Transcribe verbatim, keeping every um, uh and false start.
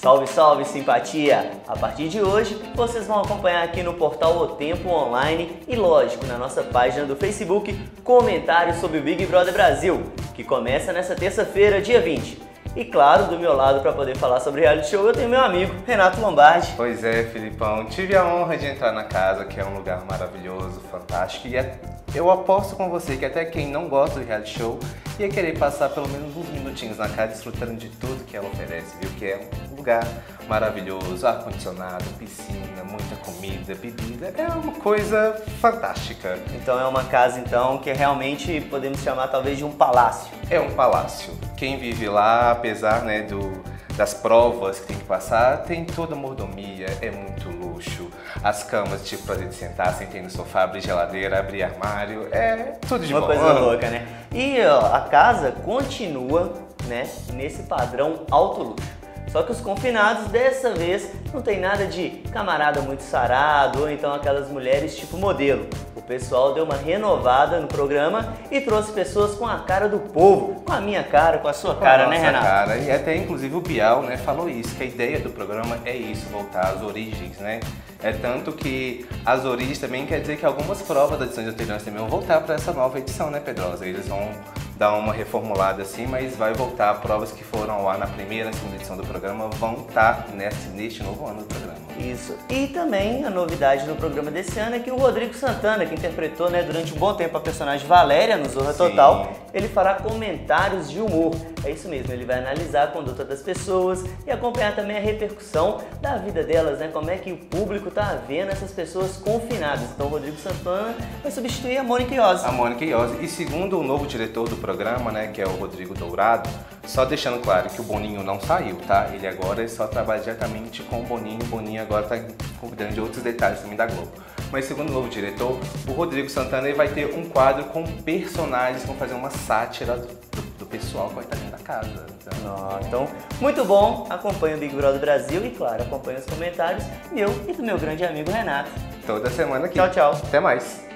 Salve, salve, simpatia! A partir de hoje, vocês vão acompanhar aqui no portal O Tempo Online e, lógico, na nossa página do Facebook, comentários sobre o Big Brother Brasil, que começa nessa terça-feira, dia vinte. E claro, do meu lado, para poder falar sobre reality show, eu tenho meu amigo, Renato Lombardi. Pois é, Felipão. Tive a honra de entrar na casa, que é um lugar maravilhoso, fantástico. E é... eu aposto com você que até quem não gosta de reality show ia querer passar pelo menos uns minutinhos na casa, desfrutando de tudo que ela oferece, viu? Que é um lugar maravilhoso, ar-condicionado, piscina, muita comida, bebida. É uma coisa fantástica. Então é uma casa, então, que realmente podemos chamar talvez de um palácio. É um palácio. Quem vive lá, apesar, né, do, das provas que tem que passar, tem toda mordomia, é muito luxo. As camas, tipo, pra gente sentar, sentar no sofá, abrir geladeira, abrir armário, é tudo de bom. Uma coisa louca, né? E ó, a casa continua, né, nesse padrão alto luxo. Só que os confinados, dessa vez, não tem nada de camarada muito sarado ou então aquelas mulheres tipo modelo. O pessoal deu uma renovada no programa e trouxe pessoas com a cara do povo, com a minha cara, com a sua cara, né, Renato? Com a nossa cara. E até, inclusive, o Bial, né, falou isso, que a ideia do programa é isso, voltar às origens, né? É tanto que as origens também quer dizer que algumas provas das edições anteriores também vão voltar para essa nova edição, né, Pedrosa? Eles vão dar uma reformulada assim, mas vai voltar. Provas que foram ao ar na primeira e segunda edição do programa vão estar nesse, neste novo ano do programa. Isso. E também a novidade do programa desse ano é que o Rodrigo Santana, que interpretou, né, durante um bom tempo a personagem Valéria no Zorra Total, ele fará comentários de humor. É isso mesmo, ele vai analisar a conduta das pessoas e acompanhar também a repercussão da vida delas, né? Como é que o público tá vendo essas pessoas confinadas. Então o Rodrigo Santana vai substituir a Mônica Iosi. A Mônica Iosi. E segundo o novo diretor do programa, programa, né, que é o Rodrigo Dourado, só deixando claro que o Boninho não saiu, tá? Ele agora só trabalha diretamente com o Boninho, o Boninho agora tá cuidando de outros detalhes também da Globo. Mas segundo o novo diretor, o Rodrigo Santana, ele vai ter um quadro com personagens, vão fazer uma sátira do, do pessoal que vai estar dentro da casa. Então, oh, então, muito bom, acompanha o Big Brother Brasil e, claro, acompanha os comentários meu e do meu grande amigo Renato. Toda semana aqui. Tchau, tchau. Até mais.